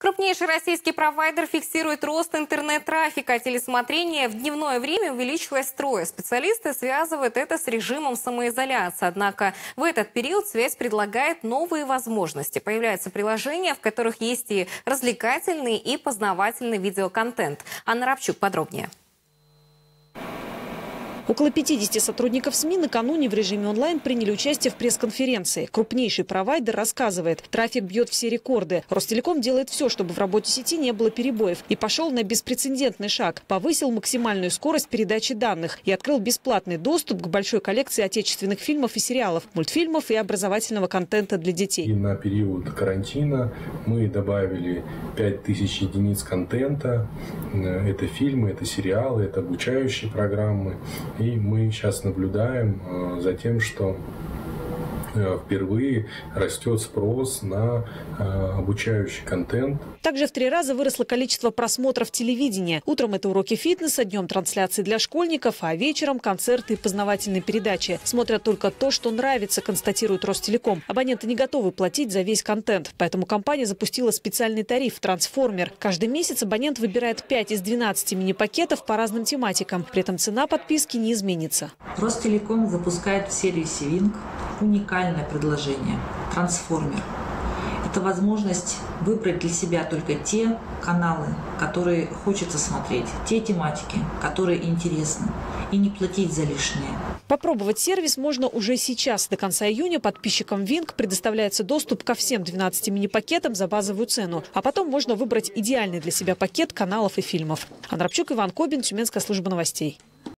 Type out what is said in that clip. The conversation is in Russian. Крупнейший российский провайдер фиксирует рост интернет-трафика. Телесмотрение в дневное время увеличилось втрое. Специалисты связывают это с режимом самоизоляции. Однако в этот период связь предлагает новые возможности. Появляются приложения, в которых есть и развлекательный, и познавательный видеоконтент. Анна Рапчук подробнее. Около 50 сотрудников СМИ накануне в режиме онлайн приняли участие в пресс-конференции. Крупнейший провайдер рассказывает, трафик бьет все рекорды. Ростелеком делает все, чтобы в работе сети не было перебоев. И пошел на беспрецедентный шаг. Повысил максимальную скорость передачи данных и открыл бесплатный доступ к большой коллекции отечественных фильмов и сериалов, мультфильмов и образовательного контента для детей. И на период карантина мы добавили 5000 единиц контента. Это фильмы, это сериалы, это обучающие программы. И мы сейчас наблюдаем за тем, что впервые растет спрос на обучающий контент. Также в 3 раза выросло количество просмотров телевидения. Утром это уроки фитнеса, днем трансляции для школьников, а вечером концерты и познавательные передачи. Смотрят только то, что нравится, констатирует Ростелеком. Абоненты не готовы платить за весь контент. Поэтому компания запустила специальный тариф «Трансформер». Каждый месяц абонент выбирает 5 из 12 мини-пакетов по разным тематикам. При этом цена подписки не изменится. Ростелеком запускает в сервисе «ВИНК» уникальное предложение «Трансформер». Это возможность выбрать для себя только те каналы, которые хочется смотреть, те тематики, которые интересны, и не платить за лишнее. Попробовать сервис можно уже сейчас. До конца июня подписчикам ВИНК предоставляется доступ ко всем 12 мини-пакетам за базовую цену. А потом можно выбрать идеальный для себя пакет каналов и фильмов. Анна Рапчук, Иван Кобин, Тюменская служба новостей.